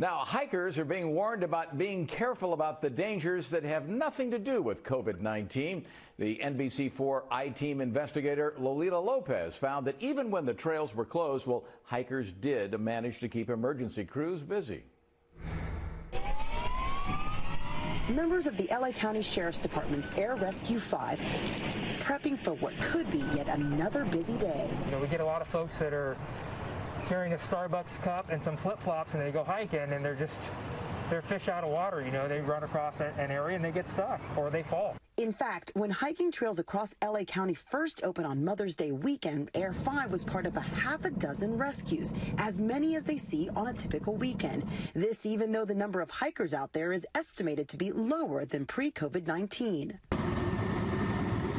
Now, hikers are being warned about being careful about the dangers that have nothing to do with COVID-19. The NBC4 I-Team investigator Lolita Lopez found that even when the trails were closed, well, hikers did manage to keep emergency crews busy. Members of the LA County Sheriff's Department's Air Rescue 5 prepping for what could be yet another busy day. You know, we get a lot of folks that are carrying a Starbucks cup and some flip-flops, and they go hiking, and they're fish out of water. You know, they run across an area and they get stuck or they fall. In fact, when hiking trails across LA County first opened on Mother's Day weekend, Air 5 was part of a half a dozen rescues, as many as they see on a typical weekend. This even though the number of hikers out there is estimated to be lower than pre-COVID-19.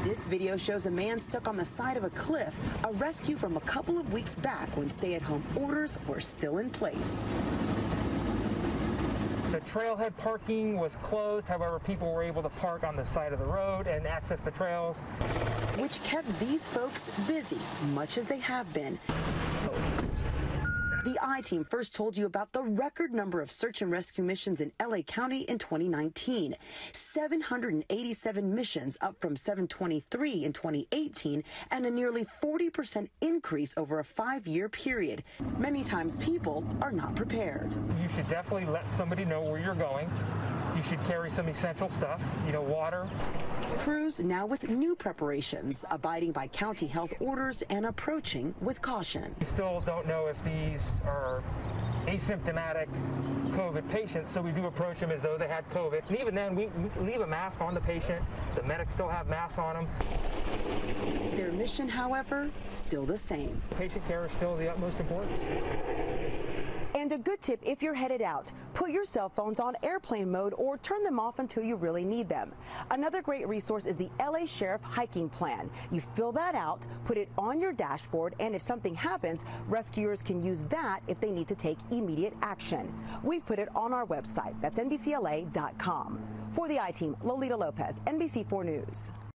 This video shows a man stuck on the side of a cliff, a rescue from a couple of weeks back when stay-at-home orders were still in place. The trailhead parking was closed. However, people were able to park on the side of the road and access the trails, which kept these folks busy, much as they have been. The I-Team first told you about the record number of search and rescue missions in LA County in 2019. 787 missions, up from 723 in 2018, and a nearly 40% increase over a 5-year period. Many times people are not prepared. You should definitely let somebody know where you're going. You should carry some essential stuff, you know, water. Crews now with new preparations, abiding by county health orders and approaching with caution. We still don't know if these are asymptomatic COVID patients, so we do approach them as though they had COVID. And even then, we leave a mask on the patient. The medics still have masks on them. Their mission, however, still the same. Patient care is still the utmost importance. And a good tip if you're headed out, put your cell phones on airplane mode or turn them off until you really need them. Another great resource is the LA Sheriff Hiking Plan. You fill that out, put it on your dashboard, and if something happens, rescuers can use that if they need to take immediate action. We've put it on our website. That's NBCLA.com. For the I-Team, Lolita Lopez, NBC4 News.